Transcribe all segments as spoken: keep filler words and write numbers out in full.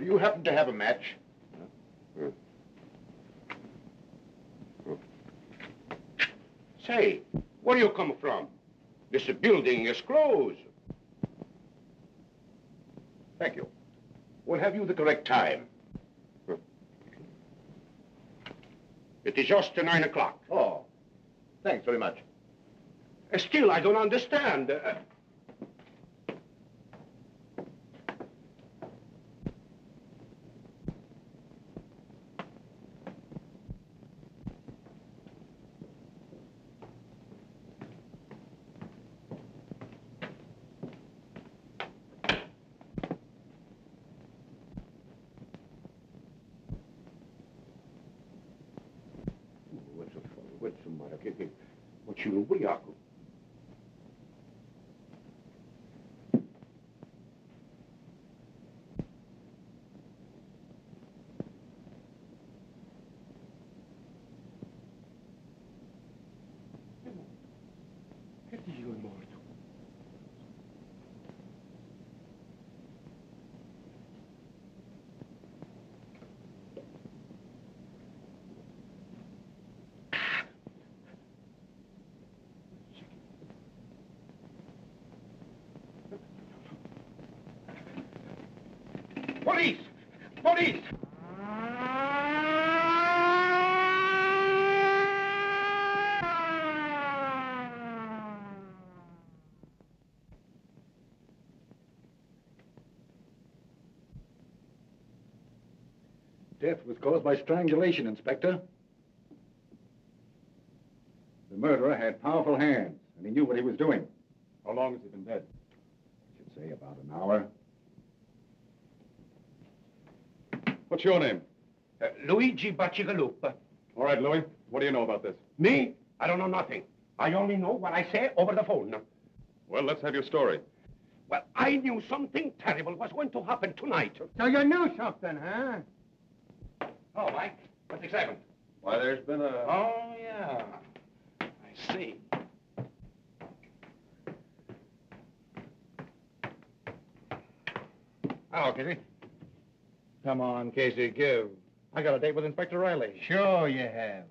do you happen to have a match? Uh, uh, uh. Say, where do you come from? This building is closed. Thank you. We'll have you the correct time. Uh. It is just nine o'clock. Oh, thanks very much. Uh, still, I don't understand. Uh, Police! Police! Death was caused by strangulation, Inspector. The murderer had powerful hands, and he knew what he was doing. How long has he been dead? I should say about an hour. What's your name? Uh, Luigi Bacigalupi. All right, Louis. What do you know about this? Me? I don't know nothing. I only know what I say over the phone. Well, let's have your story. Well, I knew something terrible was going to happen tonight. So you knew something, huh? Oh, Mike, what's excitement? Why, there's been a... Oh, yeah. I see. Hello, Kitty. Come on, Casey, give. I got a date with Inspector Riley. Sure you have.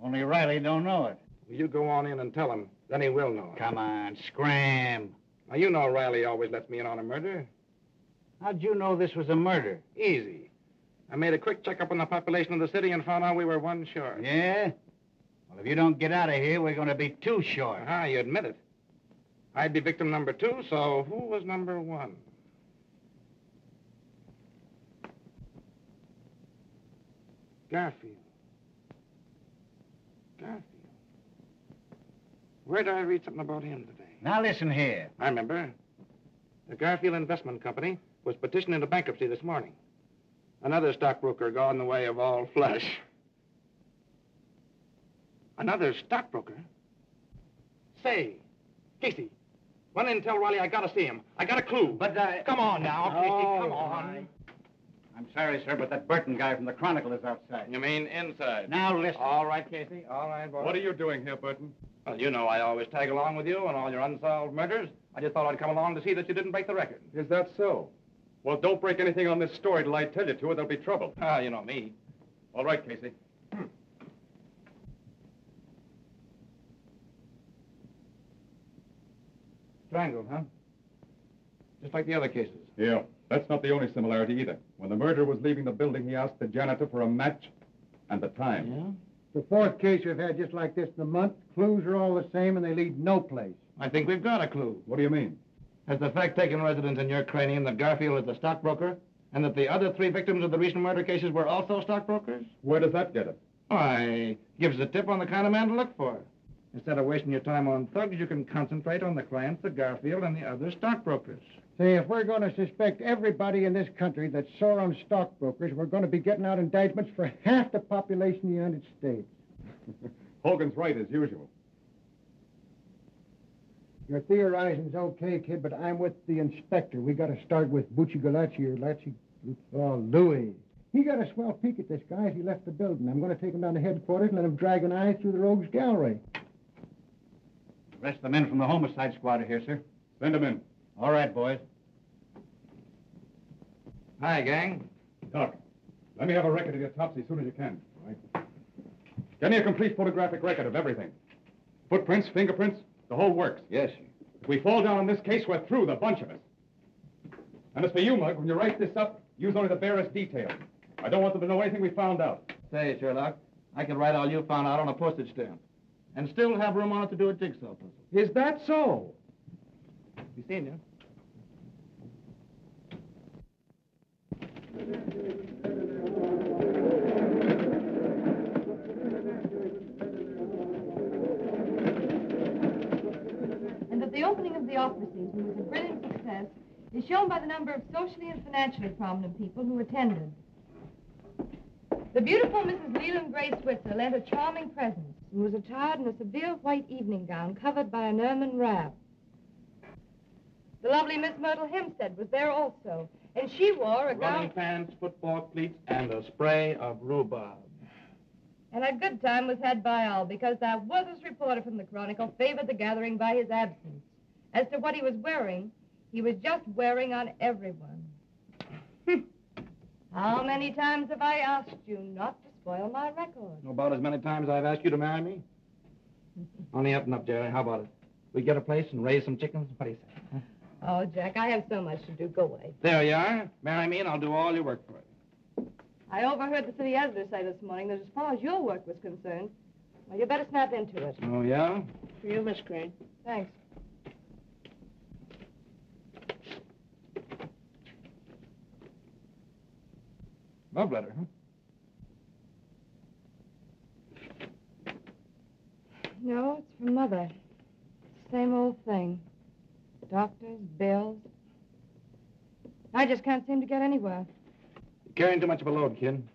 Only Riley don't know it. Well, you go on in and tell him. Then he will know it. Come on, scram. Now, you know Riley always lets me in on a murder. How'd you know this was a murder? Easy. I made a quick checkup on the population of the city and found out we were one short. Yeah? Well, if you don't get out of here, we're going to be two short. Ah, you admit it. I'd be victim number two, so who was number one? Garfield. Garfield. Where did I read something about him today? Now listen here. I remember. The Garfield Investment Company was petitioned into bankruptcy this morning. Another stockbroker gone the way of all flesh. Another stockbroker? Say, Casey, run in and tell Riley I gotta see him. I got a clue. But I... Come on now, no, Casey, come on. I... I'm sorry, sir, but that Burton guy from the Chronicle is outside. You mean inside? Now listen. All right, Casey. All right, boy. What are you doing here, Burton? Well, you know I always tag along with you on all your unsolved murders. I just thought I'd come along to see that you didn't break the record. Is that so? Well, don't break anything on this story till I tell you to, or there'll be trouble. Ah, you know me. All right, Casey. Strangled, huh? Just like the other cases. Yeah. That's not the only similarity either. When the murderer was leaving the building, he asked the janitor for a match and the time. Yeah? The fourth case we've had just like this in a month. Clues are all the same and they lead no place. I think we've got a clue. What do you mean? Has the fact taken residence in your cranium that Garfield is the stockbroker and that the other three victims of the recent murder cases were also stockbrokers? Where does that get us? Why, gives us a tip on the kind of man to look for. Instead of wasting your time on thugs, you can concentrate on the clients, the Garfield, and the other stockbrokers. See, if we're going to suspect everybody in this country that's sore on stockbrokers, we're going to be getting out indictments for half the population of the United States. Hogan's right, as usual. Your theorizing's okay, kid, but I'm with the inspector. We got to start with Buccigalacci or Lacci... Oh, Louis. He got a swell peek at this guy as he left the building. I'm going to take him down to headquarters and let him drag an eye through the rogues' gallery. The rest of the men from the homicide squad are here, sir. Send them in. All right, boys. Hi, gang. Doc, let me have a record of your autopsy as soon as you can. All right. Get me a complete photographic record of everything. Footprints, fingerprints, the whole works. Yes, sir. If we fall down on this case, we're through, the bunch of us. And as for you, Mugg, when you write this up, use only the barest details. I don't want them to know anything we found out. Say, Sherlock, I can write all you found out on a postage stamp and still have room on it to do a jigsaw puzzle. Is that so? You seen you. And that the opening of the offices was a brilliant success is shown by the number of socially and financially prominent people who attended. The beautiful Missus Leland Gray Switzer lent a charming presence and was attired in a severe white evening gown covered by an ermine wrap. The lovely Miss Myrtle Hempstead was there also, and she wore a gown... Running pants, football cleats, and a spray of rhubarb. And a good time was had by all, because that worthless reporter from the Chronicle favored the gathering by his absence. As to what he was wearing, he was just wearing on everyone. How many times have I asked you not to spoil my record? About as many times I've asked you to marry me. On the up and up, Jerry. How about it? We get a place and raise some chickens? What do you say? Huh? Oh, Jack, I have so much to do. Go away. There you are. Marry me and I'll do all your work for you. I overheard the city editor say this morning that as far as your work was concerned, well, you better snap into it. Oh, yeah? For you, Miss Crane. Thanks. Love letter, huh? No, it's from Mother. Same old thing. Doctors, bills. I just can't seem to get anywhere. You're carrying too much of a load, kid.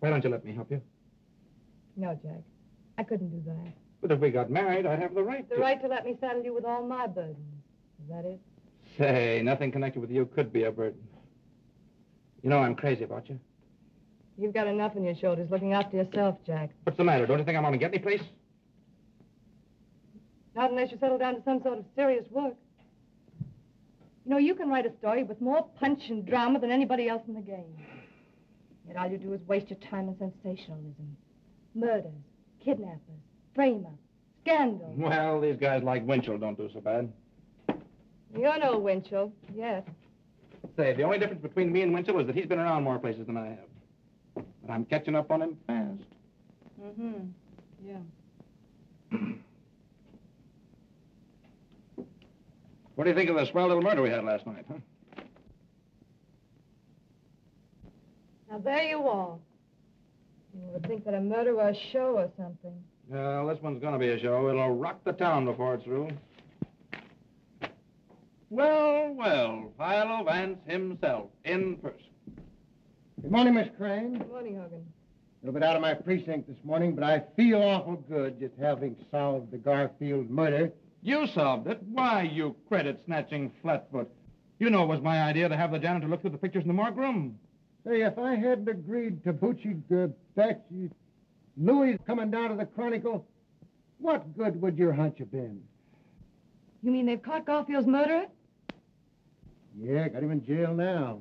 Why don't you let me help you? No, Jack. I couldn't do that. But if we got married, I'd have the right the to... The right to let me saddle you with all my burdens. Is that it? Say, nothing connected with you could be a burden. You know I'm crazy about you. You've got enough on your shoulders looking after yourself, Jack. What's the matter? Don't you think I'm going to get any place? Not unless you settle down to some sort of serious work. You know, you can write a story with more punch and drama than anybody else in the game. Yet all you do is waste your time on sensationalism. Murders, kidnappers, frame-ups, scandals. Well, these guys like Winchell don't do so bad. You're no Winchell, yes. Say, the only difference between me and Winchell is that he's been around more places than I have. But I'm catching up on him fast. Mm-hmm. Yeah. What do you think of the swell little murder we had last night, huh? Now, there you are. You would think that a murder were a show or something. Yeah, well, this one's going to be a show. It'll rock the town before it's through. Well, well, Philo Vance himself, in person. Good morning, Miss Crane. Good morning, Hogan. A little bit out of my precinct this morning, but I feel awful good just having solved the Garfield murder. You solved it? Why, you credit-snatching flatfoot. You know it was my idea to have the janitor look through the pictures in the morgue room. Say, if I hadn't agreed to Bucci, uh, Bachi, Louis coming down to the Chronicle, what good would your hunch have been? You mean they've caught Garfield's murderer? Yeah, got him in jail now.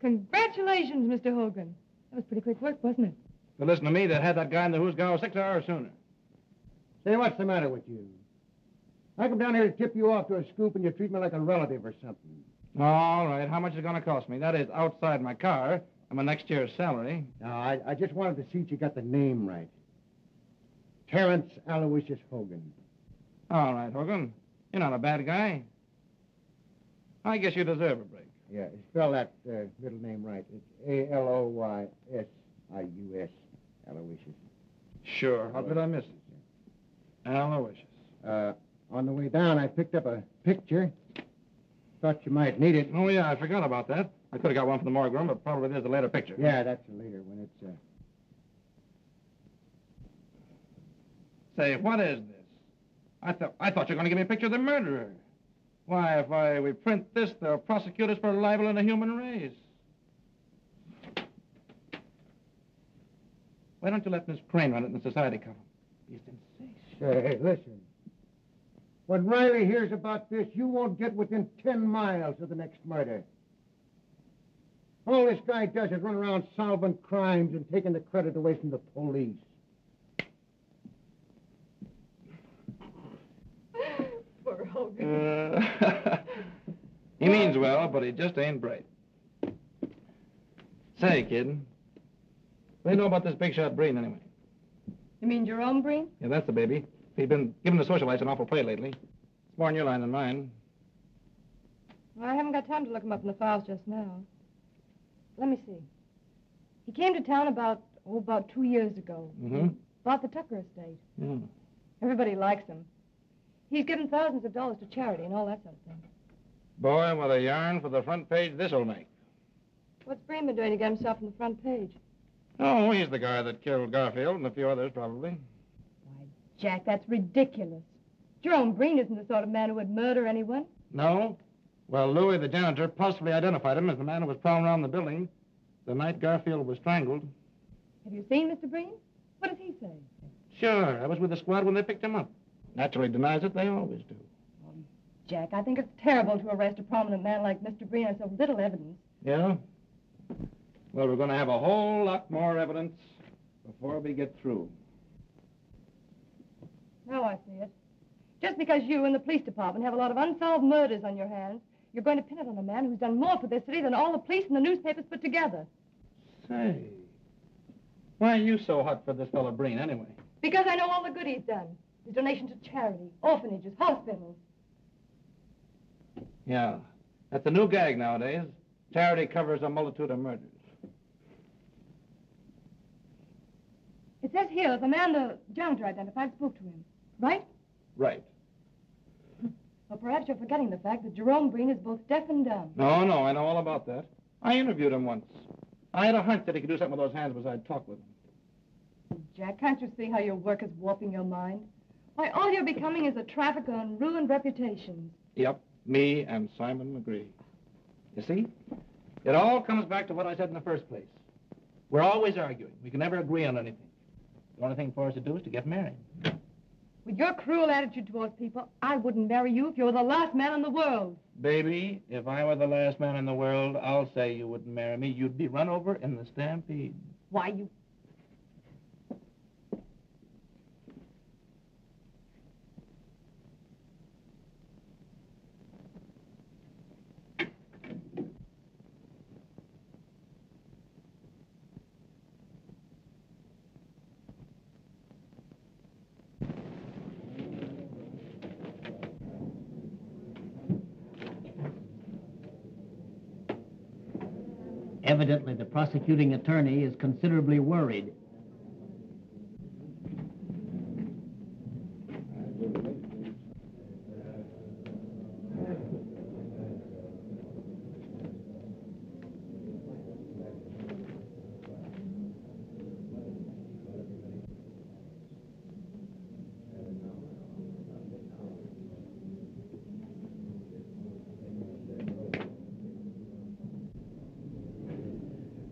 Congratulations, Mister Hogan. That was pretty quick work, wasn't it? Well, listen to me, they had that guy in the Who's Gal six hours sooner. Say, what's the matter with you? I come down here to tip you off to a scoop and you treat me like a relative or something. All right, how much is it going to cost me? That is, outside my car and my next year's salary. No, I, I just wanted to see if you got the name right. Terence Aloysius Hogan. All right, Hogan. You're not a bad guy. I guess you deserve a break. Yeah, spell that uh, middle name right. It's A L O Y S I U S, Aloysius. Sure. How could I miss it? Aloysius. Uh, on the way down, I picked up a picture. Thought you might need it. Oh, yeah, I forgot about that. I could have got one from the morgue room, but probably there's a later picture. Yeah, that's a later one. It's, uh... Say, what is this? I thought I thought you were going to give me a picture of the murderer. Why, if I we print this, they'll prosecute us for libel in the human race. Why don't you let Miss Crane run it in the society column? Be sensational. Hey, listen. When Riley hears about this, you won't get within ten miles of the next murder. All this guy does is run around solving crimes and taking the credit away from the police. Poor Hogan. Uh, he means well, but he just ain't bright. Say, kid, what do you know about this big shot Breen, anyway? You mean Jerome Breen? Yeah, that's the baby. He's been giving the socialites an awful play lately. It's more in your line than mine. Well, I haven't got time to look him up in the files just now. Let me see. He came to town about, oh, about two years ago. Mm-hmm. Bought the Tucker estate. Mm. Everybody likes him. He's given thousands of dollars to charity and all that sort of thing. Boy, what a yarn for the front page this'll make. What's Breen been doing to get himself on the front page? Oh, he's the guy that killed Garfield and a few others, probably. Why, Jack, that's ridiculous. Jerome Breen isn't the sort of man who would murder anyone. No? Well, Louis, the janitor, possibly identified him as the man who was prowling around the building the night Garfield was strangled. Have you seen Mister Breen? What does he say? Sure. I was with the squad when they picked him up. Naturally denies it. They always do. Oh, Jack, I think it's terrible to arrest a prominent man like Mister Breen on so little evidence. Yeah? Well, we're going to have a whole lot more evidence before we get through. Now I see it. Just because you and the police department have a lot of unsolved murders on your hands, you're going to pin it on a man who's done more for this city than all the police and the newspapers put together. Say, why are you so hot for this fellow Breen, anyway? Because I know all the good he's done. His donation to charity, orphanages, hospitals. Yeah, that's the new gag nowadays. Charity covers a multitude of murders. It says here that the man the janitor identified spoke to him, right? Right. Well, perhaps you're forgetting the fact that Jerome Breen is both deaf and dumb. No, no, I know all about that. I interviewed him once. I had a hunch that he could do something with those hands besides talk with him. Jack, can't you see how your work is warping your mind? Why, all you're becoming is a trafficker on ruined reputations. Yep, me and Simon McGree. You see, it all comes back to what I said in the first place. We're always arguing. We can never agree on anything. The only thing for us to do is to get married. With your cruel attitude towards people, I wouldn't marry you if you were the last man in the world. Baby, if I were the last man in the world, I'll say you wouldn't marry me. You'd be run over in the stampede. Why, you... Evidently, the prosecuting attorney is considerably worried.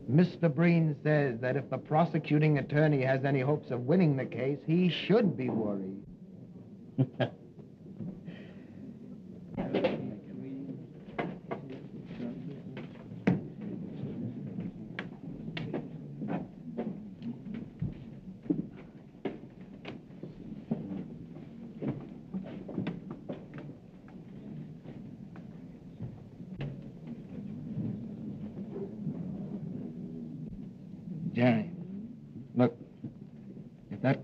Mister Breen says that if the prosecuting attorney has any hopes of winning the case, he should be worried.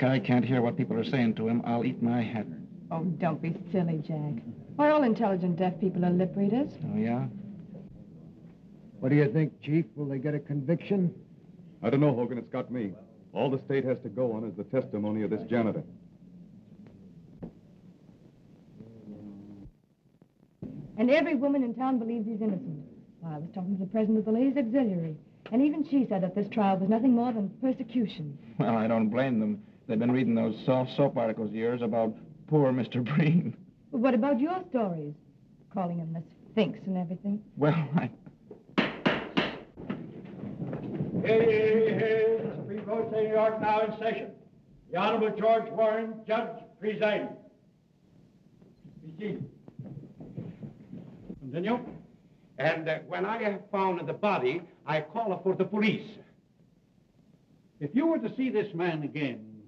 I can't hear what people are saying to him. I'll eat my hat. Oh, don't be silly, Jack. Why, all intelligent deaf people are lip readers. Oh, yeah? What do you think, Chief? Will they get a conviction? I don't know, Hogan. It's got me. All the state has to go on is the testimony of this janitor. And every woman in town believes he's innocent. Well, I was talking to the president of the ladies' auxiliary, and even she said that this trial was nothing more than persecution. Well, I don't blame them. They've been reading those soft soap articles of yours about poor Mister Breen. Well, what about your stories? Calling him the Sphinx and everything. Well, I... Hey, hey, hey, the Supreme Court of New York now in session. The Honorable George Warren, judge, presiding. Continue. And uh, when I have found the body, I call for the police. If you were to see this man again,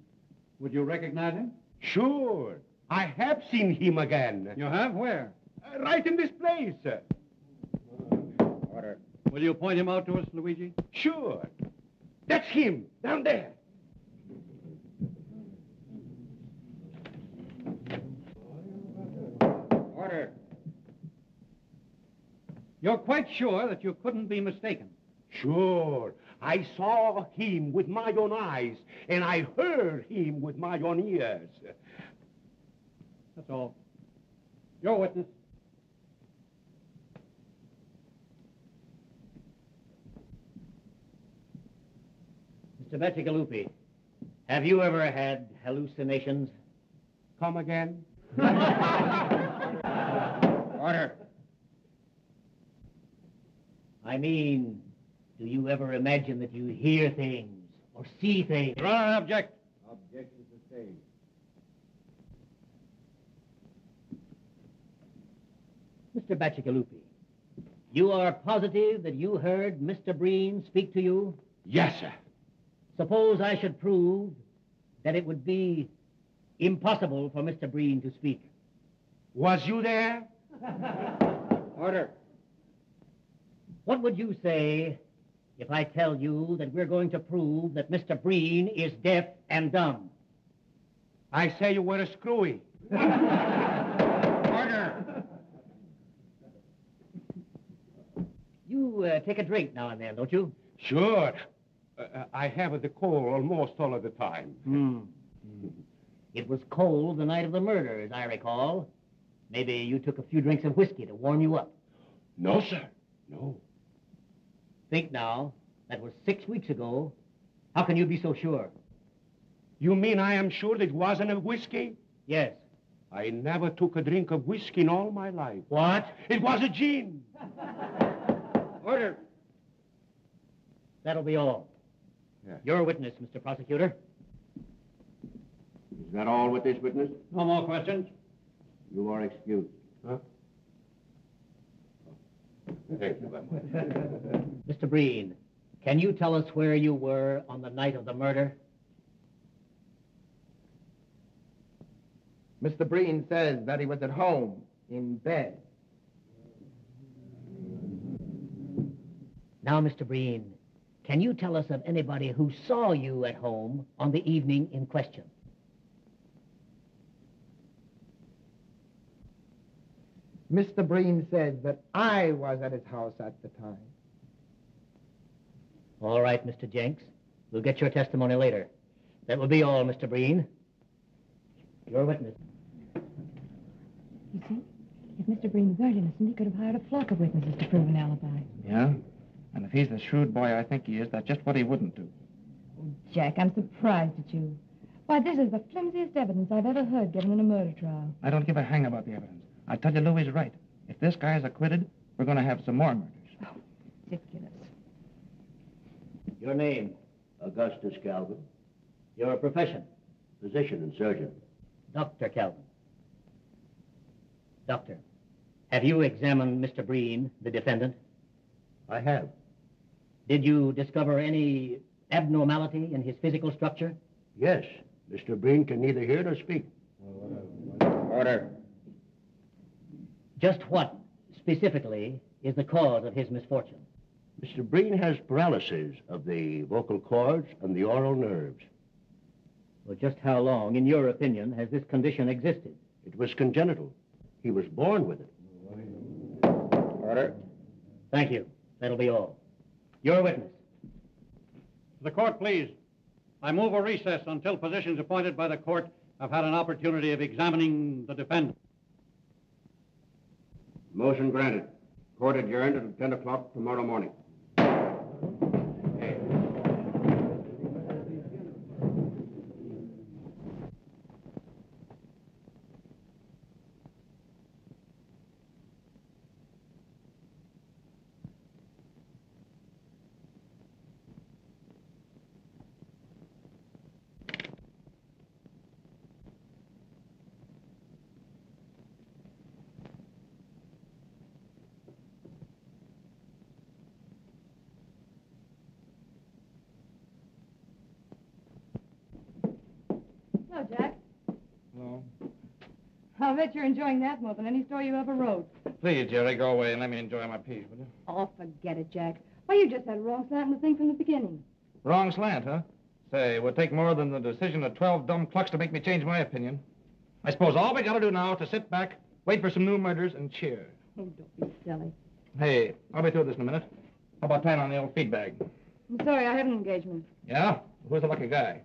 would you recognize him? Sure. I have seen him again. You have? Where? Uh, right in this place. Order. Will you point him out to us, Luigi? Sure. That's him, down there. Order. You're quite sure that you couldn't be mistaken? Sure. I saw him with my own eyes, and I heard him with my own ears. That's all. Your witness. Mister Bacigalupi, have you ever had hallucinations? Come again? Order. I mean, do you ever imagine that you hear things or see things? Your Honor, I object. Objection sustained. Mister Bacigalupi, you are positive that you heard Mister Breen speak to you? Yes, sir. Suppose I should prove that it would be impossible for Mister Breen to speak. Was you there? Order. What would you say if I tell you that we're going to prove that Mister Breen is deaf and dumb? I say you were a screwy. Order. You uh, take a drink now and then, don't you? Sure. Uh, I have the cold almost all of the time. Mm. Mm. It was cold the night of the murder, as I recall. Maybe you took a few drinks of whiskey to warm you up. No, sir. No. Think now, that was six weeks ago. How can you be so sure? You mean I am sure that it wasn't a whiskey? Yes. I never took a drink of whiskey in all my life. What? It was a gin. Order. That'll be all. Yes. Your witness, Mister Prosecutor. Is that all with this witness? No more questions. You are excused. Huh? Thank you very much. Mister Breen, can you tell us where you were on the night of the murder? Mister Breen says that he was at home, in bed. Now, Mister Breen, can you tell us of anybody who saw you at home on the evening in question? Mister Breen says that I was at his house at the time. All right, Mister Jenks. We'll get your testimony later. That will be all, Mister Breen. Your witness. You see, if Mister Breen weren't innocent, he could have hired a flock of witnesses to prove an alibi. Yeah? And if he's the shrewd boy I think he is, that's just what he wouldn't do. Oh, Jack, I'm surprised at you. Why, this is the flimsiest evidence I've ever heard given in a murder trial. I don't give a hang about the evidence. I tell you, Lou is right. If this guy's acquitted, we're going to have some more murders. Oh, ridiculous. Your name? Augustus Calvin. Your profession? Physician and surgeon. Doctor Calvin. Doctor, have you examined Mister Breen, the defendant? I have. Did you discover any abnormality in his physical structure? Yes. Mister Breen can neither hear nor speak. Order. Just what, specifically, is the cause of his misfortune? Mister Breen has paralysis of the vocal cords and the oral nerves. Well, just how long, in your opinion, has this condition existed? It was congenital. He was born with it. Order. Thank you. That'll be all. Your witness. The court, please. I move a recess until physicians appointed by the court have had an opportunity of examining the defendant. Motion granted. Court adjourned until ten o'clock tomorrow morning. Hey. I'll bet you're enjoying that more than any story you ever wrote. Please, Jerry, go away and let me enjoy my piece, will you? Oh, forget it, Jack. Why, you just had a wrong slant in the thing from the beginning. Wrong slant, huh? Say, it would take more than the decision of twelve dumb clucks to make me change my opinion. I suppose all we gotta do now is to sit back, wait for some new murders, and cheer. Oh, don't be silly. Hey, I'll be through this in a minute. How about tying on the old feed bag? I'm sorry, I have an engagement. Yeah? Who's the lucky guy?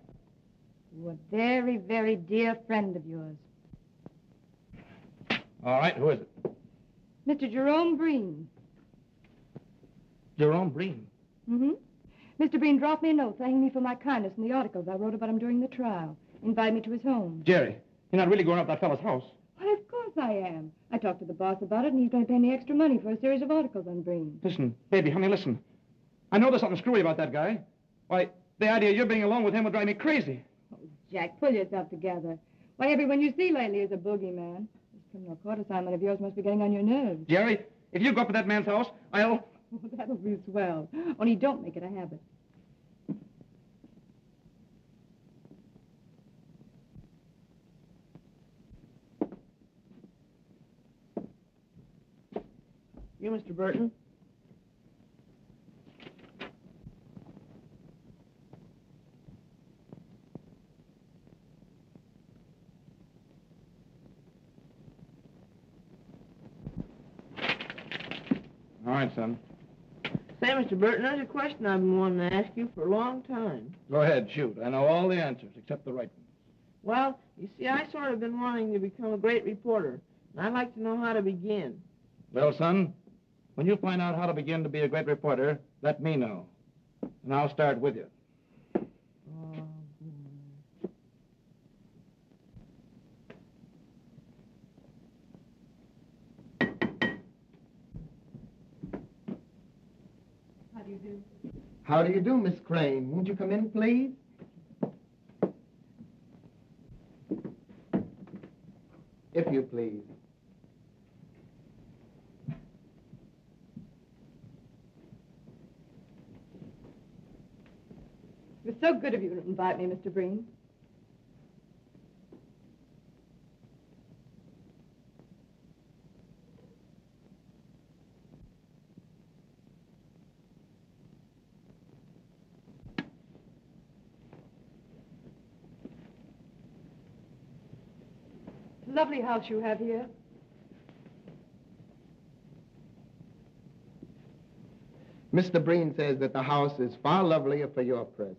You're a very, very dear friend of yours. All right, who is it? Mister Jerome Breen. Jerome Breen? Mm-hmm. Mister Breen dropped me a note thanking me for my kindness in the articles I wrote about him during the trial. Invited me to his home. Jerry, you're not really going up that fellow's house. Why, of course I am. I talked to the boss about it, and he's going to pay me extra money for a series of articles on Breen. Listen, baby, honey, listen. I know there's something screwy about that guy. Why, the idea you're being alone with him would drive me crazy. Oh, Jack, pull yourself together. Why, everyone you see lately is a boogeyman. This criminal court assignment of yours must be getting on your nerves. Jerry, if you go up to that man's house, I'll... Oh, that'll be swell. Only don't make it a habit. You, Mister Burton? All right, son. Say, Mister Burton, there's a question I've been wanting to ask you for a long time. Go ahead, shoot. I know all the answers except the right ones. Well, you see, I sort of been wanting to become a great reporter, and I'd like to know how to begin. Well, son, when you find out how to begin to be a great reporter, let me know, and I'll start with you. How do you do, Miss Crane? Won't you come in, please? If you please. It was so good of you to invite me, Mister Breen. Lovely house you have here. Mister Breen says that the house is far lovelier for your presence.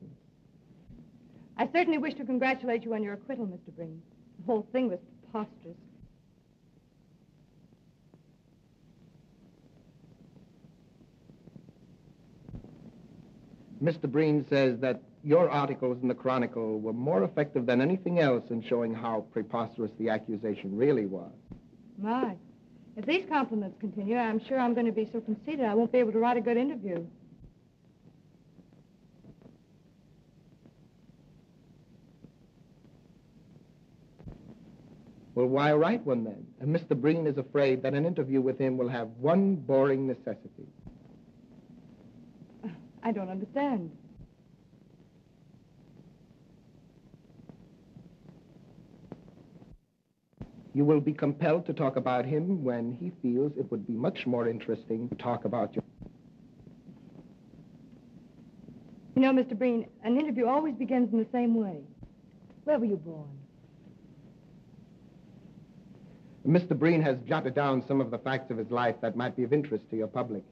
I certainly wish to congratulate you on your acquittal, Mister Breen. The whole thing was preposterous. Mister Breen says that your articles in the Chronicle were more effective than anything else in showing how preposterous the accusation really was. My. If these compliments continue, I'm sure I'm going to be so conceited I won't be able to write a good interview. Well, why write one then? And Mister Breen is afraid that an interview with him will have one boring necessity. I don't understand. You will be compelled to talk about him when he feels it would be much more interesting to talk about you. You know, Mister Breen, an interview always begins in the same way. Where were you born? Mister Breen has jotted down some of the facts of his life that might be of interest to your public.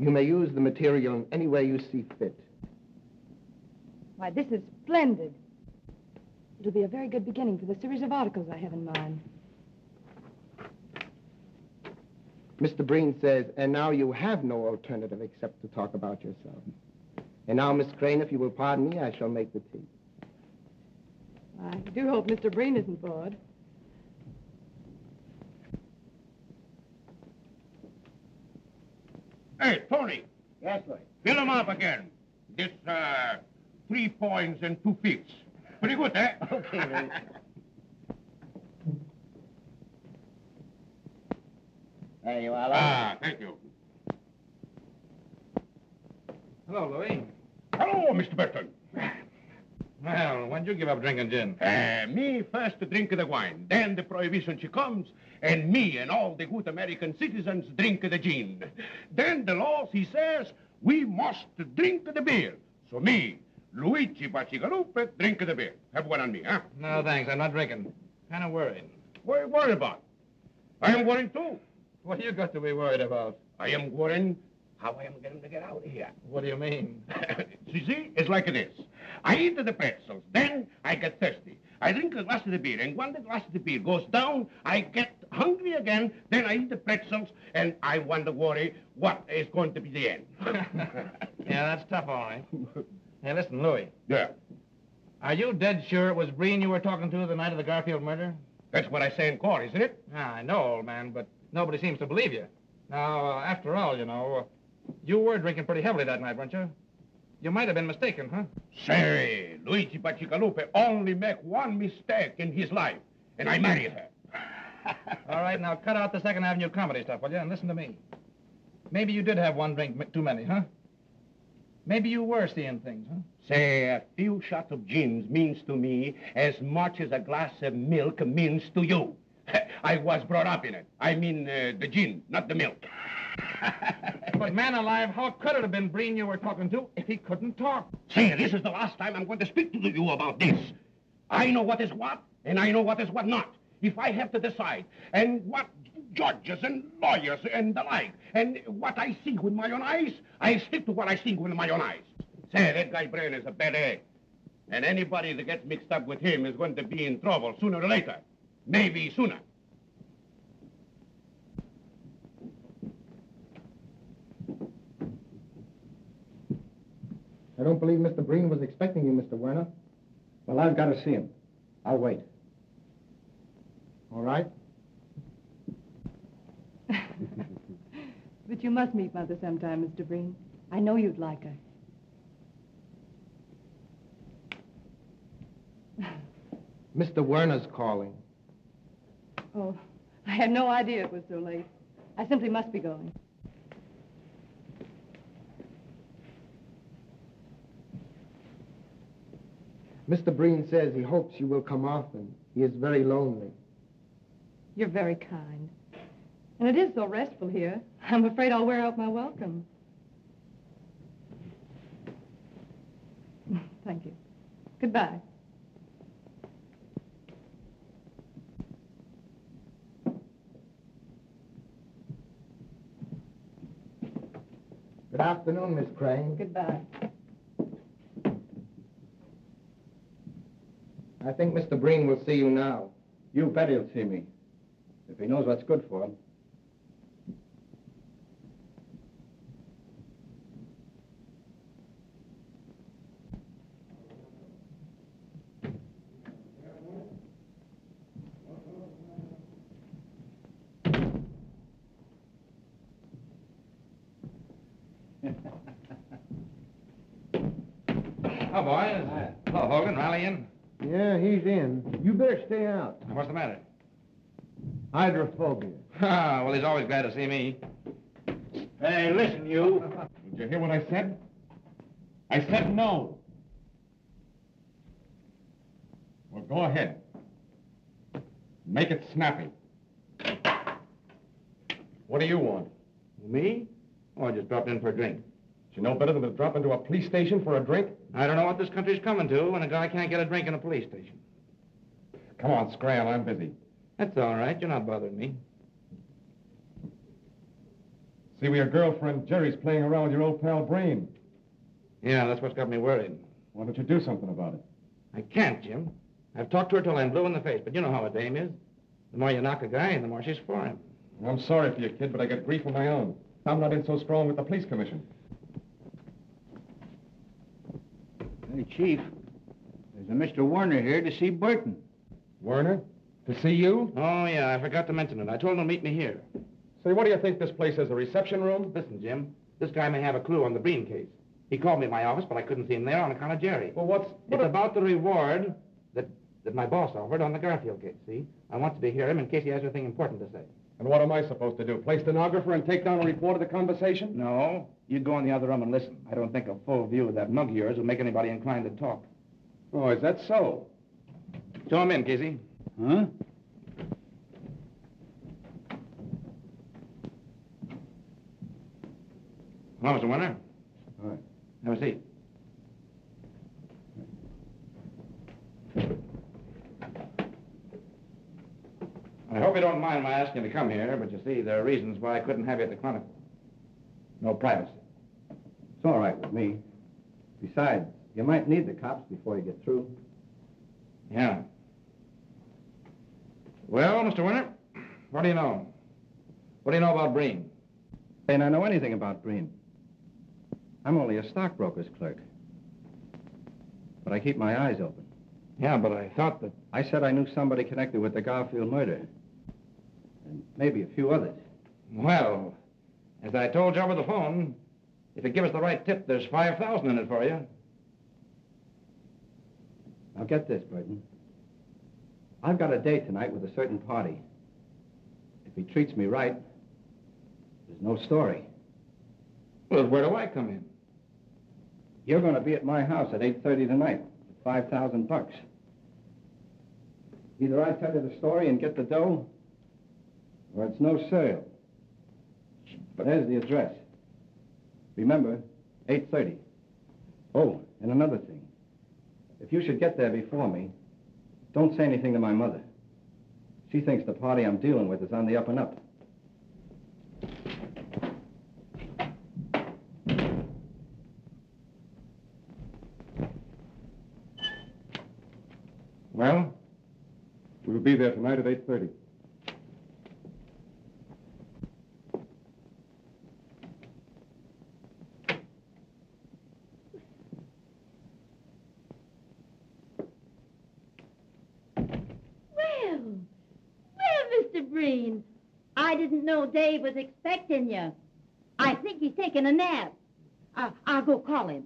You may use the material in any way you see fit. Why, this is splendid. It'll be a very good beginning for the series of articles I have in mind. Mister Breen says, and now you have no alternative except to talk about yourself. And now, Miss Crane, if you will pardon me, I shall make the tea. I do hope Mister Breen isn't bored. Hey, Tony. Yes, sir. Fill them up again. This, uh, three points and two fifths. Pretty good, eh? Okay, then. There you are. Ah, thank you. Hello, Louis. Hello, Mister Burton. Well, why'd you give up drinking gin? Uh, me first drink the wine, then the prohibition she comes, and me and all the good American citizens drink the gin. Then the laws, he says, we must drink the beer. So me, Luigi Bacigalupi, drink the beer. Have one on me, huh? No, thanks, I'm not drinking. Kind of worried. What are you worried about? I am worried, too. What you got to be worried about? I am worried how I am going to get out of here. What do you mean? You see, it's like it is. I eat the pretzels, then I get thirsty. I drink a glass of the beer, and when the glass of the beer goes down, I get hungry again, then I eat the pretzels, and I want to worry what is going to be the end. Yeah, that's tough, all right. Hey, listen, Louis. Yeah? Are you dead sure it was Breen you were talking to the night of the Garfield murder? That's what I say in court, isn't it? Ah, I know, old man, but nobody seems to believe you. Now, uh, after all, you know, uh, you were drinking pretty heavily that night, weren't you? You might have been mistaken, huh? Say, Luigi Bacigalupi only make one mistake in his life, and I marry her. All right, now cut out the Second Avenue comedy stuff, will you? And listen to me. Maybe you did have one drink too many, huh? Maybe you were seeing things, huh? Say, a few shots of gin means to me as much as a glass of milk means to you. I was brought up in it. I mean, uh, the gin, not the milk. But man alive, how could it have been Breen you were talking to if he couldn't talk? Say, this is the last time I'm going to speak to you about this. I know what is what, and I know what is what not. If I have to decide, and what judges and lawyers and the like, and what I see with my own eyes, I stick to what I see with my own eyes. Say, that guy Breen is a bad egg. And anybody that gets mixed up with him is going to be in trouble sooner or later. Maybe sooner. I don't believe Mister Breen was expecting you, Mister Werner. Well, I've got to see him. I'll wait. All right? But you must meet Mother sometime, Mister Breen. I know you'd like her. Mister Werner's calling. Oh, I had no idea it was so late. I simply must be going. Mister Breen says he hopes you will come often. He is very lonely. You're very kind. And it is so restful here. I'm afraid I'll wear out my welcome. Thank you. Goodbye. Good afternoon, Miss Crane. Goodbye. I think Mister Breen will see you now. You bet he'll see me, if he knows what's good for him. How, boys? Hi. Hello, Hogan. Riley in? Yeah, he's in. You better stay out. What's the matter? Hydrophobia. Ah, well, he's always glad to see me. Hey, listen, you. Did you hear what I said? I said no. Well, go ahead. Make it snappy. What do you want? Me? Oh, I just dropped in for a drink. You know better than to drop into a police station for a drink? I don't know what this country's coming to when a guy can't get a drink in a police station. Come on, scram, I'm busy. That's all right, you're not bothering me. See, we are girlfriend Jerry's playing around with your old pal Breen. Yeah, that's what's got me worried. Why don't you do something about it? I can't, Jim. I've talked to her till I'm blue in the face, but you know how a dame is. The more you knock a guy, the more she's for him. I'm sorry for you, kid, but I got grief of my own. I'm not in so strong with the police commission. Hey, Chief, there's a Mister Werner here to see Burton. Werner? To see you? Oh, yeah, I forgot to mention it. I told him to meet me here. Say, what do you think this place is, a reception room? Listen, Jim, this guy may have a clue on the Breen case. He called me in my office, but I couldn't see him there on account of Jerry. Well, what's... What it's a... about the reward that, that my boss offered on the Garfield case, see? I want to hear him in case he has anything important to say. And what am I supposed to do? Play stenographer and take down a report of the conversation? No. You go in the other room and listen. I don't think a full view of that mug of yours will make anybody inclined to talk. Oh, is that so? Show him in, Casey. Huh? Hello, Mister Winter. All right. Have a seat. I hope you don't mind my asking you to come here, but you see, there are reasons why I couldn't have you at the Chronicle. No privacy. It's all right with me. Besides, you might need the cops before you get through. Yeah. Well, Mister Winter, what do you know? What do you know about Breen? I don't know anything about Breen. I'm only a stockbroker's clerk. But I keep my eyes open. Yeah, but I thought that... I said I knew somebody connected with the Garfield murder. And maybe a few others. Well, as I told you over the phone, if you give us the right tip, there's five thousand in it for you. Now get this, Burton. I've got a date tonight with a certain party. If he treats me right, there's no story. Well, where do I come in? You're going to be at my house at eight thirty tonight. Five thousand bucks. Either I tell you the story and get the dough, or it's no sale. But there's the address. Remember, eight thirty. Oh, and another thing. If you should get there before me, don't say anything to my mother. She thinks the party I'm dealing with is on the up and up. Well, we'll be there tonight at eight thirty. Well, well, Mister Breen, I didn't know Dave was expecting you. I think he's taking a nap. I, I'll go call him.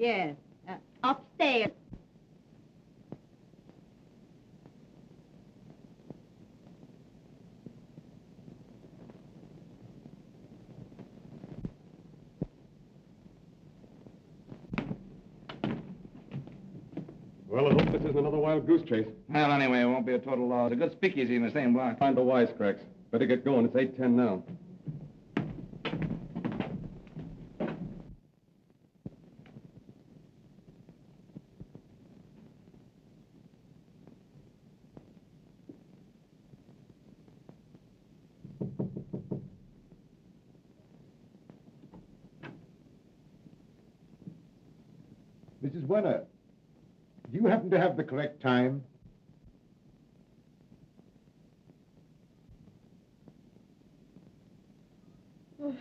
Yes, uh, upstairs. Well, I hope this isn't another wild goose chase. Well, anyway, it won't be a total loss. A good speakeasy in the same block. Find the wisecracks. Better get going. It's eight ten now. Missus Werner, do you happen to have the correct time? Oh.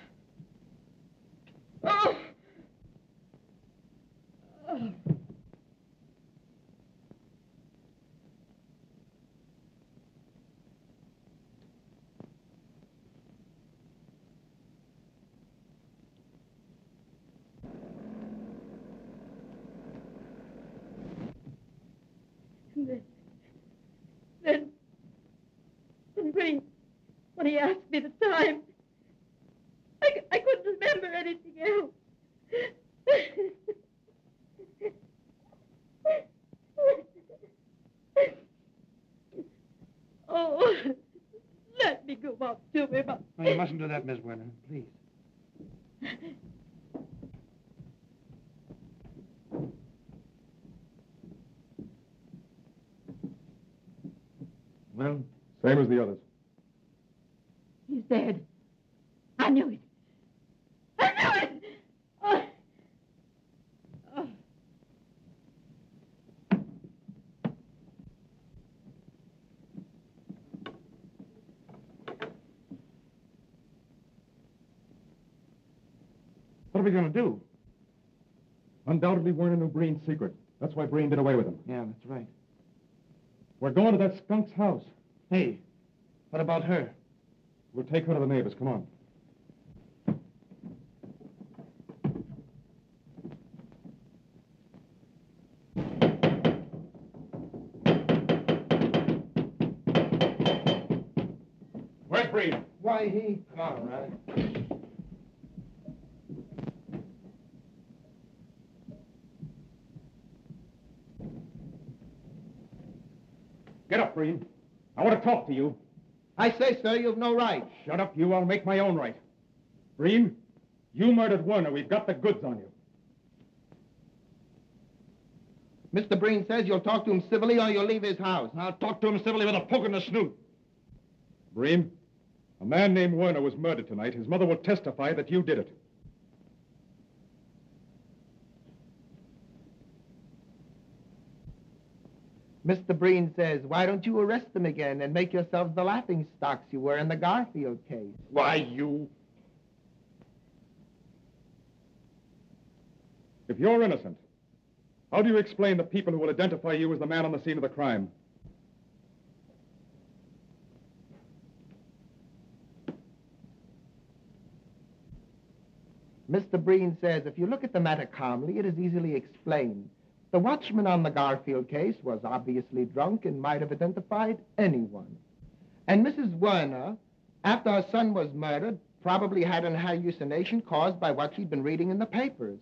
Oh. Oh. Then, then Breen, when he asked me the time, I, I couldn't remember anything else. Oh, let me go up to him. Oh, you mustn't do that, Miss Werner, please. Well, same as the others. He's dead. I knew it. I knew it! Oh. Oh. What are we going to do? Undoubtedly, Werner knew Breen's secret. That's why Breen did away with him. Yeah, that's right. We're going to that skunk's house. Hey, what about her? We'll take her to the neighbors. Come on. why he... Come on, Ronnie. Get up, Breen. I want to talk to you. I say, sir, you've no right. Shut up, you. I'll make my own right. Breen, you murdered Werner. We've got the goods on you. Mister Breen says you'll talk to him civilly or you'll leave his house. I'll talk to him civilly with a poke in the snoot. Breen, a man named Werner was murdered tonight. His mother will testify that you did it. Mister Breen says, why don't you arrest them again and make yourselves the laughing stocks you were in the Garfield case? Why, you... If you're innocent, how do you explain the people who will identify you as the man on the scene of the crime? Mister Breen says, if you look at the matter calmly, it is easily explained. The watchman on the Garfield case was obviously drunk and might have identified anyone. And Missus Werner, after her son was murdered, probably had an hallucination caused by what she'd been reading in the papers.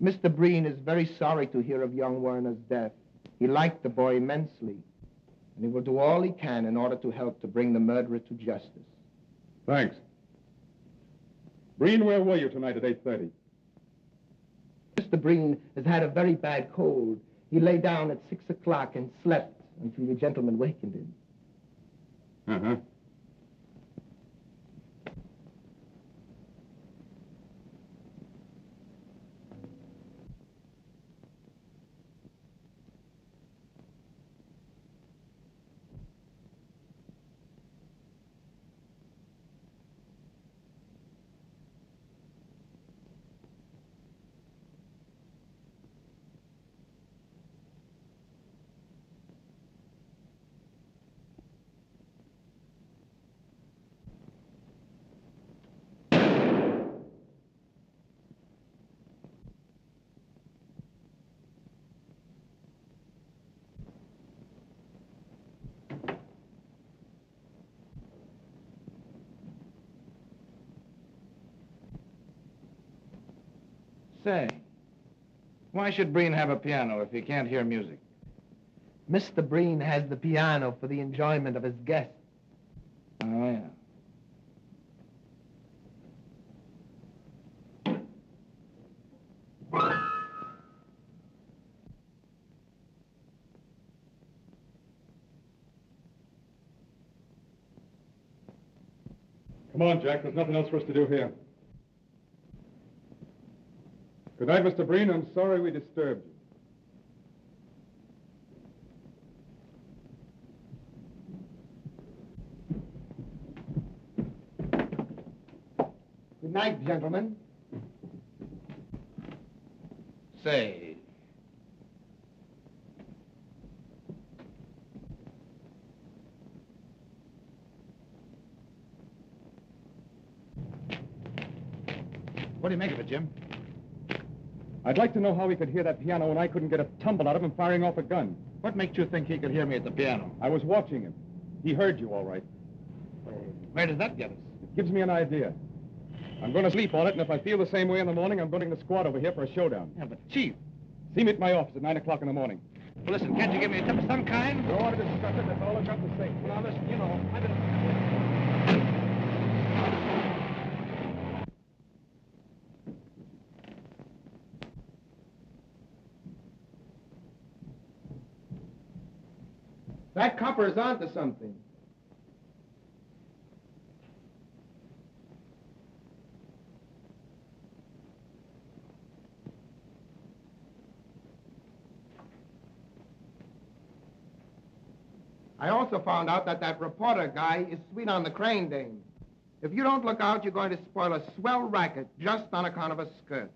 Mister Breen is very sorry to hear of young Werner's death. He liked the boy immensely. And he will do all he can in order to help to bring the murderer to justice. Thanks. Breen, where were you tonight at eight thirty? Mister Breen has had a very bad cold. He lay down at six o'clock and slept until the gentleman wakened him. Uh-huh. Say, why should Breen have a piano if he can't hear music? Mister Breen has the piano for the enjoyment of his guests. Oh, yeah. Come on, Jack. There's nothing else for us to do here. Good night, Mister Breen. I'm sorry we disturbed you. Good night, gentlemen. Say. What do you make of it, Jim? I'd like to know how he could hear that piano when I couldn't get a tumble out of him firing off a gun. What makes you think he could hear me at the piano? I was watching him. He heard you all right. Where does that get us? It gives me an idea. I'm going to sleep on it, and if I feel the same way in the morning, I'm going to squad over here for a showdown. Yeah, but Chief... See me at my office at nine o'clock in the morning. Well, listen, can't you give me a tip of some kind? You're ordered to discuss it. That's all I've got to say. Well, now, listen, you know, I've been... That copper is onto something. I also found out that that reporter guy is sweet on the Crane dame. If you don't look out, you're going to spoil a swell racket just on account of a skirt.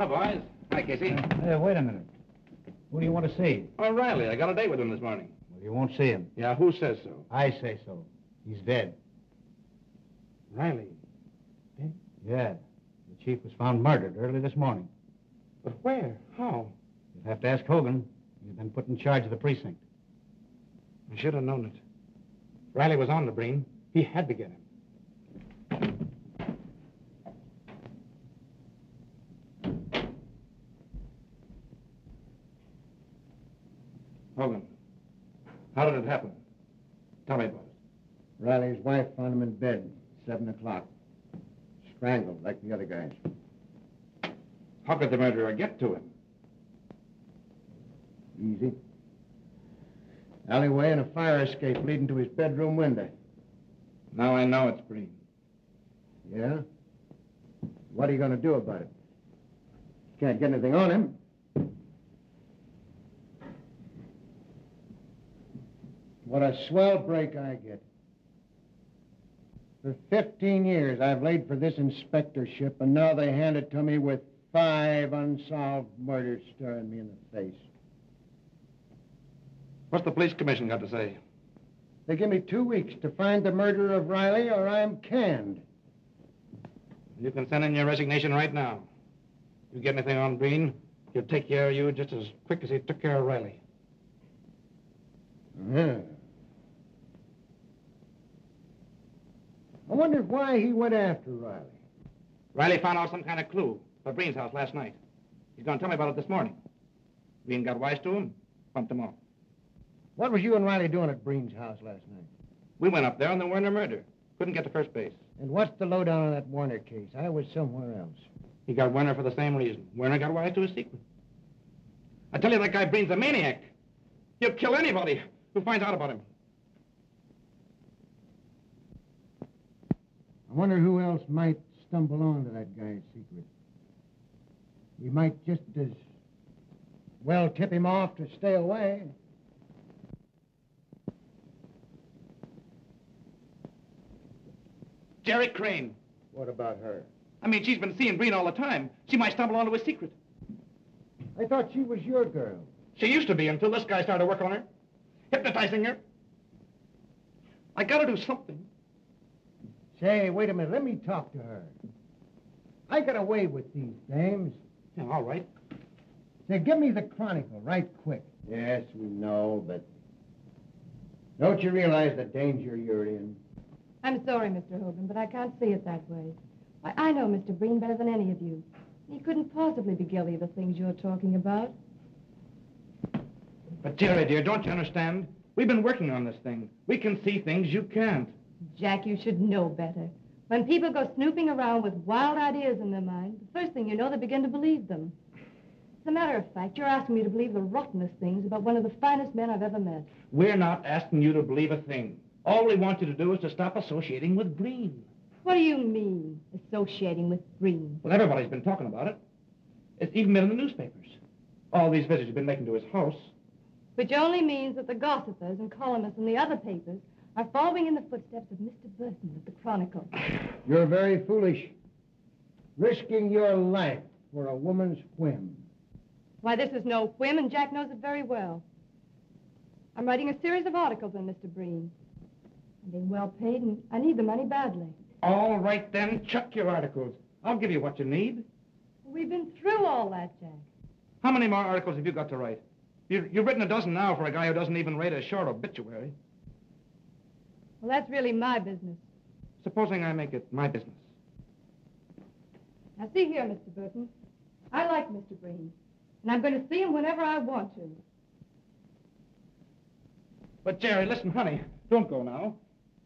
Hi, boys. Hi, Casey. Uh, hey, wait a minute. Who do you want to see? O'Reilly. I got a date with him this morning. Well, you won't see him. Yeah, who says so? I say so. He's dead. Riley? Dead? Yeah. The chief was found murdered early this morning. But where? How? You'll have to ask Hogan. He's been put in charge of the precinct. I should have known it. Riley was on to Breen. He had to get him. Hogan, how did it happen? Tell me about it. Riley's wife found him in bed, seven o'clock. Strangled, like the other guys. How could the murderer get to him? Easy. Alleyway and a fire escape leading to his bedroom window. Now I know it's Breen. Yeah? What are you going to do about it? Can't get anything on him. What a swell break I get. For fifteen years, I've laid for this inspectorship, and now they hand it to me with five unsolved murders staring me in the face. What's the police commission got to say? They give me two weeks to find the murderer of Riley, or I'm canned. You can send in your resignation right now. You get anything on Breen, he'll take care of you just as quick as he took care of Riley. Uh-huh. I wondered why he went after Riley. Riley found out some kind of clue at Breen's house last night. He's going to tell me about it this morning. Breen got wise to him, bumped him off. What was you and Riley doing at Breen's house last night? We went up there on the Warner murder. Couldn't get to first base. And what's the lowdown on that Warner case? I was somewhere else. He got Warner for the same reason. Warner got wise to his secret. I tell you, that guy Breen's a maniac. He'll kill anybody who finds out about him. I wonder who else might stumble onto that guy's secret. We might just as well tip him off to stay away. Jerry Crane. What about her? I mean, she's been seeing Breen all the time. She might stumble onto his secret. I thought she was your girl. She used to be until this guy started to work on her. Hypnotizing her. I gotta do something. Say, wait a minute. Let me talk to her. I got away with these dames. Yeah, all right. Say, give me the Chronicle right quick. Yes, we know, but don't you realize the danger you're in? I'm sorry, Mister Hogan, but I can't see it that way. Why, I know Mister Breen better than any of you. He couldn't possibly be guilty of the things you're talking about. But, Jerry, dear, don't you understand? We've been working on this thing. We can see things you can't. Jack, you should know better. When people go snooping around with wild ideas in their mind, the first thing you know, they begin to believe them. As a matter of fact, you're asking me to believe the rottenest things about one of the finest men I've ever met. We're not asking you to believe a thing. All we want you to do is to stop associating with Breen. What do you mean, associating with Breen? Well, everybody's been talking about it. It's even been in the newspapers. All these visits you've been making to his house. Which only means that the gossipers and columnists in the other papers are following in the footsteps of Mister Burton of the Chronicle. You're very foolish. Risking your life for a woman's whim. Why, this is no whim, and Jack knows it very well. I'm writing a series of articles on Mister Breen. I'm being well paid, and I need the money badly. All right, then, chuck your articles. I'll give you what you need. We've been through all that, Jack. How many more articles have you got to write? You, you've written a dozen now for a guy who doesn't even write a short obituary. Well, that's really my business. Supposing I make it my business. Now, see here, Mister Burton. I like Mister Breen, and I'm going to see him whenever I want to. But, Jerry, listen, honey, don't go now.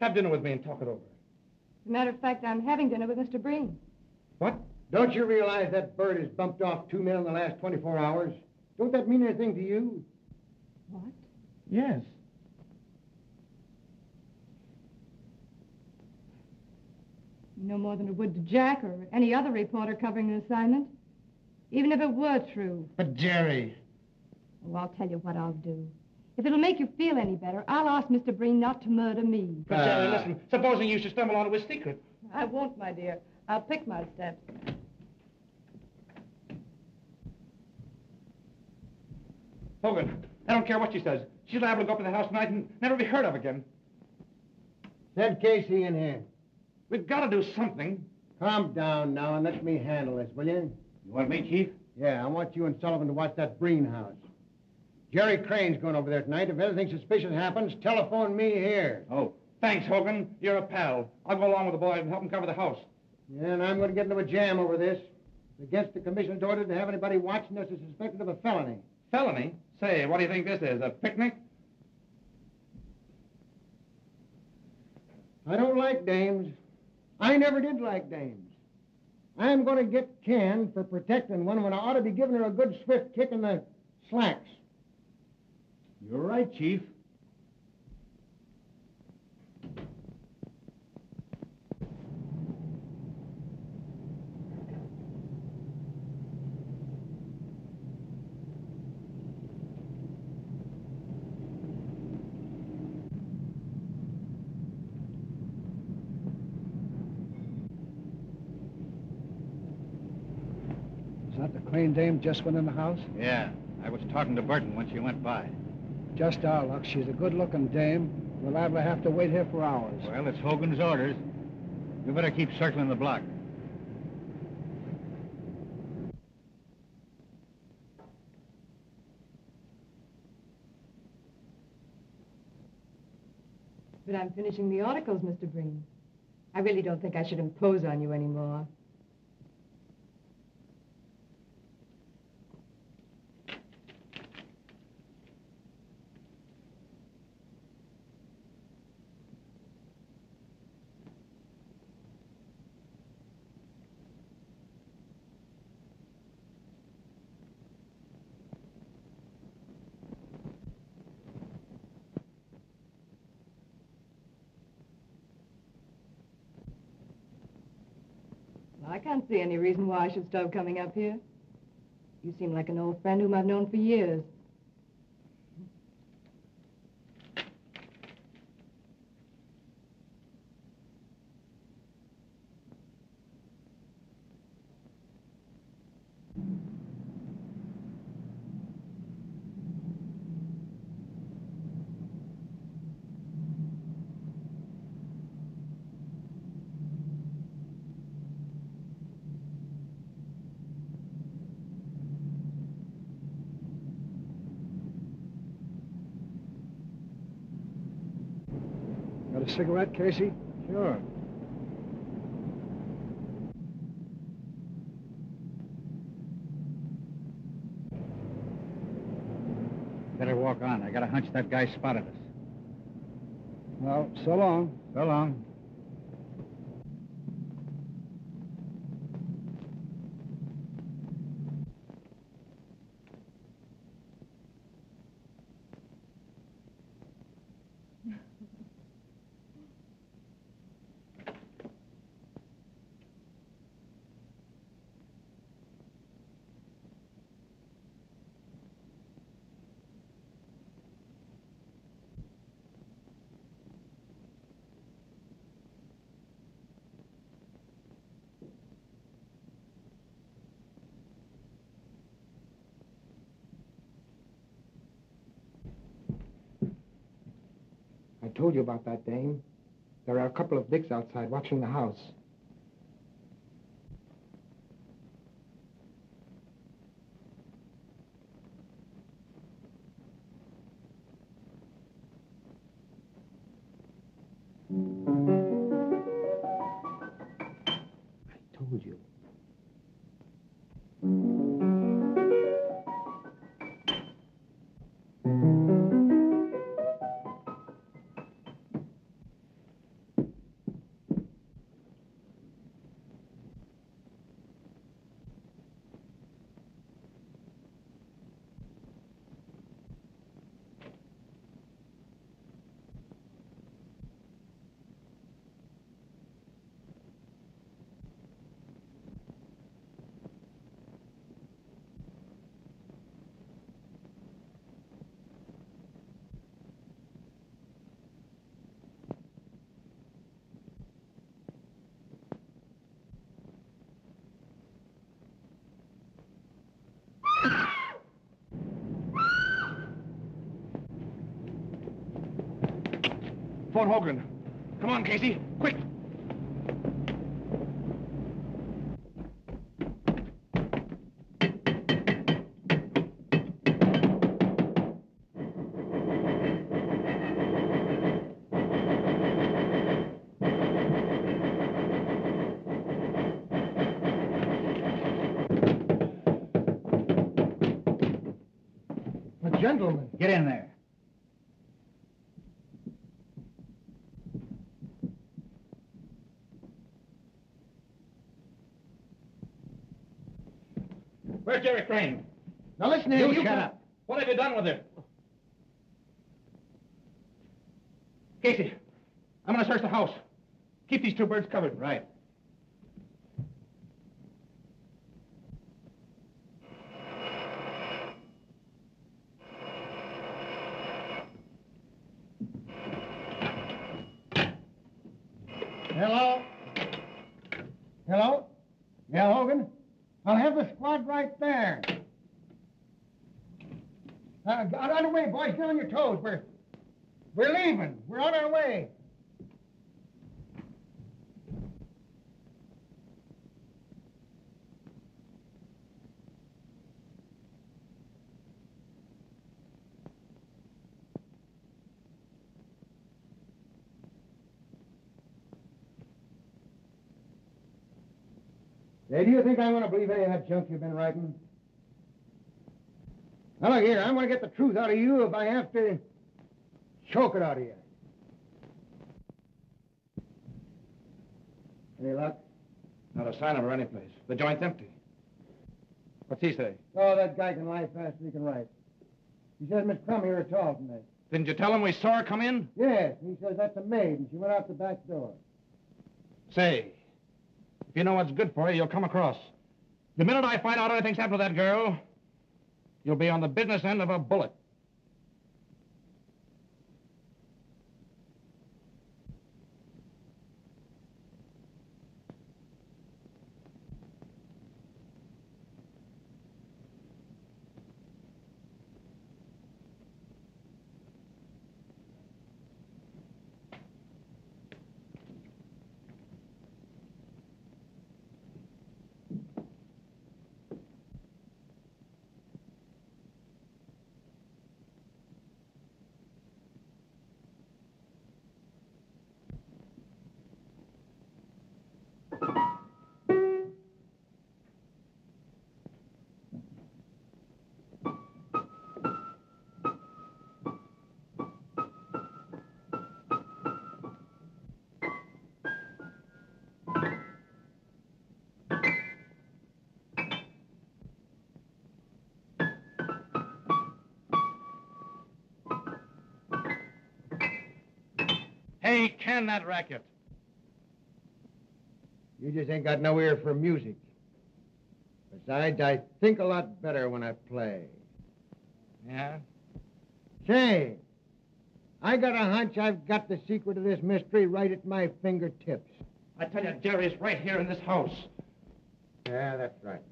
Have dinner with me and talk it over. As a matter of fact, I'm having dinner with Mister Breen. What? Don't you realize that bird has bumped off two men in the last twenty-four hours? Don't that mean anything to you? What? Yes. No more than it would to Jack or any other reporter covering an assignment. Even if it were true. But, Jerry... Oh, I'll tell you what I'll do. If it'll make you feel any better, I'll ask Mister Breen not to murder me. But, uh, Jerry, listen, supposing you should stumble onto his secret. I won't, my dear. I'll pick my steps. Hogan, I don't care what she says. She's liable to go up in the house tonight and never be heard of again. Send Casey in here. We've got to do something. Calm down now and let me handle this, will you? You want me, Chief? Yeah, I want you and Sullivan to watch that Breen house. Jerry Crane's going over there tonight. If anything suspicious happens, telephone me here. Oh, thanks, Hogan. You're a pal. I'll go along with the boys and help them cover the house. Yeah, and I'm going to get into a jam over this. It's against the commissioner's order to have anybody watching us is suspected of a felony. Felony? Say, what do you think this is, a picnic? I don't like dames. I never did like dames. I'm going to get canned for protecting one when I ought to be giving her a good swift kick in the slacks. You're right, Chief. Dame just went in the house? Yeah, I was talking to Burton when she went by. Just our luck. She's a good-looking dame. We're liable to have to wait here for hours. Well, it's Hogan's orders. You better keep circling the block. But I'm finishing the articles, Mister Breen. I really don't think I should impose on you anymore. I can't see any reason why I should stop coming up here. You seem like an old friend whom I've known for years. Cigarette, Casey? Sure. Better walk on. I got a hunch that guy spotted us. Well, so long. So long. I told you about that, dame. There are a couple of dicks outside watching the house. I told you. Phone Hogan. Come on, Casey. Quick. Gentlemen, get in there. Where's Jerry Crane? Now listen to you. You shut can... up. What have you done with her? Casey, I'm going to search the house. Keep these two birds covered. Right. Hello? Hello? Yeah, Hogan? I'll have the squad right there. Uh, out on the way, boys. Get on your toes. We're, we're leaving. We're on our way. Hey, do you think I want to believe any of that junk you've been writing? Now, look here, I'm going to get the truth out of you if I have to choke it out of you. Any luck? Not a sign of her anyplace. The joint's empty. What's he say? Oh, that guy can lie faster than he can write. He says Miss Crum here at all tonight. Didn't you tell him we saw her come in? Yes, he says that's a maid, and she went out the back door. Say... if you know what's good for you, you'll come across. The minute I find out anything's happened to that girl, you'll be on the business end of a bullet. Hey, can that racket. You just ain't got no ear for music. Besides, I think a lot better when I play. Yeah? Say, I got a hunch I've got the secret of this mystery right at my fingertips. I tell you, Jerry's right here in this house. Yeah, that's right.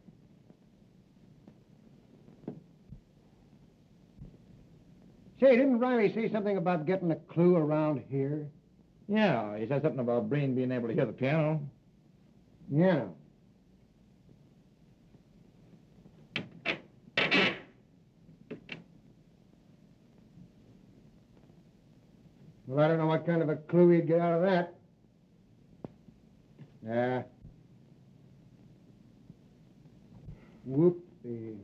Say, didn't Riley say something about getting a clue around here? Yeah, he said something about Breen being able to hear the piano. Yeah. Well, I don't know what kind of a clue he'd get out of that. Yeah. Whoopsie.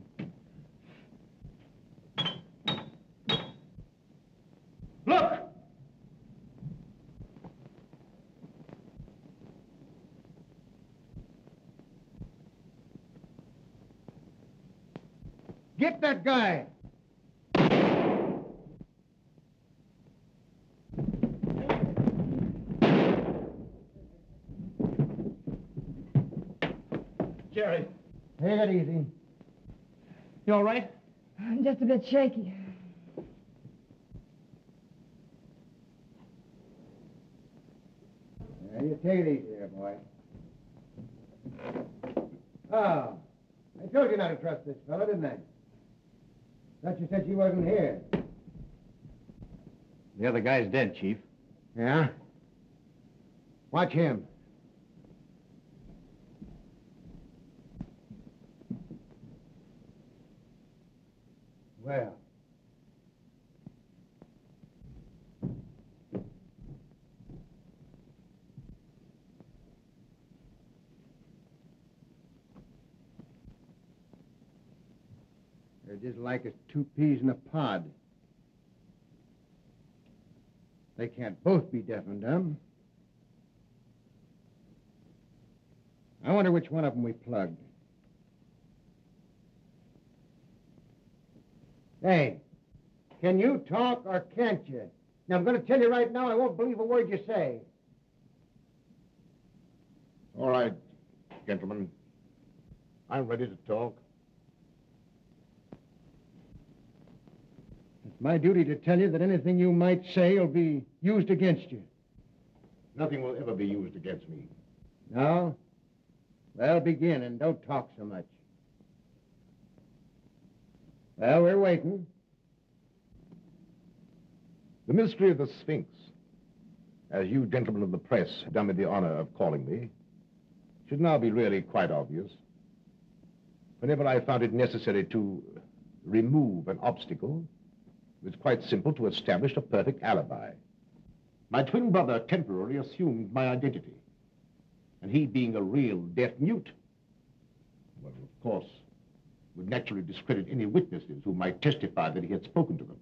Look! Get that guy! Jerry. Take it easy. You all right? I'm just a bit shaky. Yeah, you take it easy there, boy. Oh, I told you not to trust this fellow, didn't I? Thought you said she wasn't here. The other guy's dead, Chief. Yeah? Watch him. Well. They're just like as two peas in a pod. They can't both be deaf and dumb. I wonder which one of them we plugged. Hey, can you talk or can't you? Now, I'm going to tell you right now, I won't believe a word you say. All right, gentlemen. I'm ready to talk. It's my duty to tell you that anything you might say will be used against you. Nothing will ever be used against me. No? Well, begin, and don't talk so much. Well, we're waiting. The mystery of the Sphinx, as you gentlemen of the press have done me the honor of calling me, should now be really quite obvious. Whenever I found it necessary to remove an obstacle, it was quite simple to establish a perfect alibi. My twin brother temporarily assumed my identity, and he, being a real deaf-mute, well, of course, would naturally discredit any witnesses who might testify that he had spoken to them.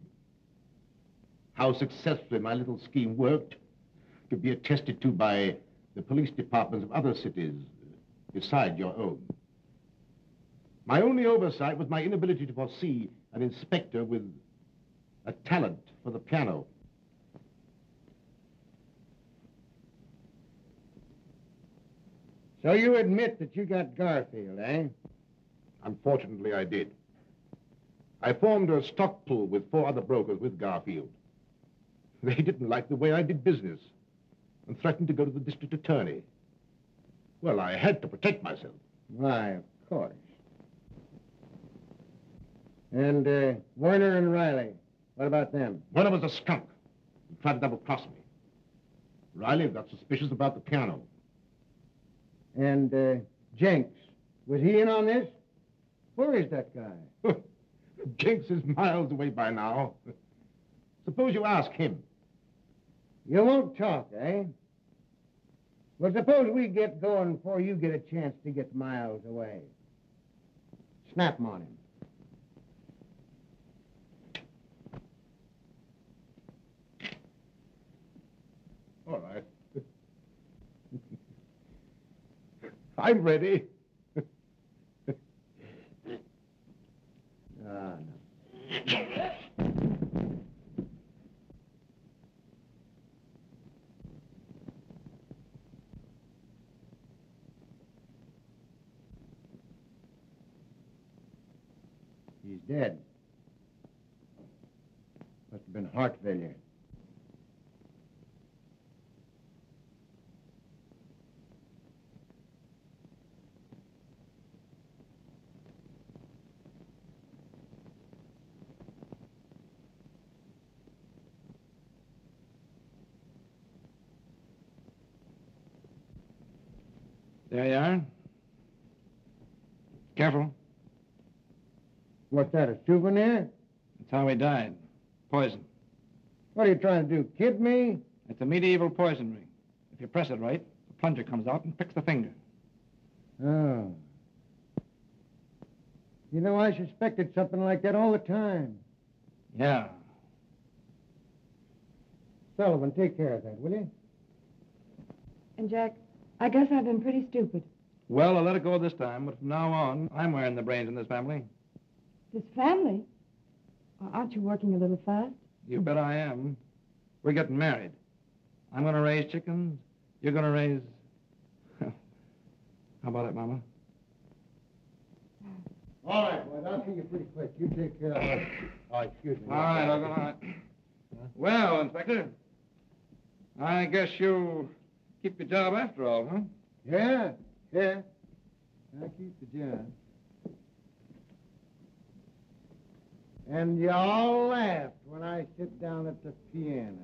How successfully my little scheme worked could be attested to by the police departments of other cities beside your own. My only oversight was my inability to foresee an inspector with a talent for the piano. So you admit that you got Garfield, eh? Unfortunately, I did. I formed a stock pool with four other brokers with Garfield. They didn't like the way I did business and threatened to go to the district attorney. Well, I had to protect myself. Why, of course. And uh, Werner and Riley, what about them? Werner was a skunk who tried to double-cross me. Riley got suspicious about the piano. And uh, Jenks, was he in on this? Where is that guy? Jenks is miles away by now. Suppose you ask him. You won't talk, eh? Well, suppose we get going before you get a chance to get miles away. Snap 'em on him. All right. I'm ready. Ah, no. He's dead. Must have been heart failure. There you are. Careful. What's that, a souvenir? That's how he died. Poison. What are you trying to do, kid me? It's a medieval poison ring. If you press it right, the plunger comes out and picks the finger. Oh. You know, I suspected something like that all the time. Yeah. Sullivan, take care of that, will you? And Jack, I guess I've been pretty stupid. Well, I'll let it go this time, but from now on, I'm wearing the brains in this family. This family? Well, aren't you working a little fast? You bet I am. We're getting married. I'm going to raise chickens. You're going to raise... How about it, Mama? All right, boys, I'll see you pretty quick. You take care of it. Oh, excuse me. All right, I'll go on. Huh? Well, Inspector, I guess you... keep your job after all, huh? Yeah, yeah. I keep the job. And y'all laughed when I sit down at the piano.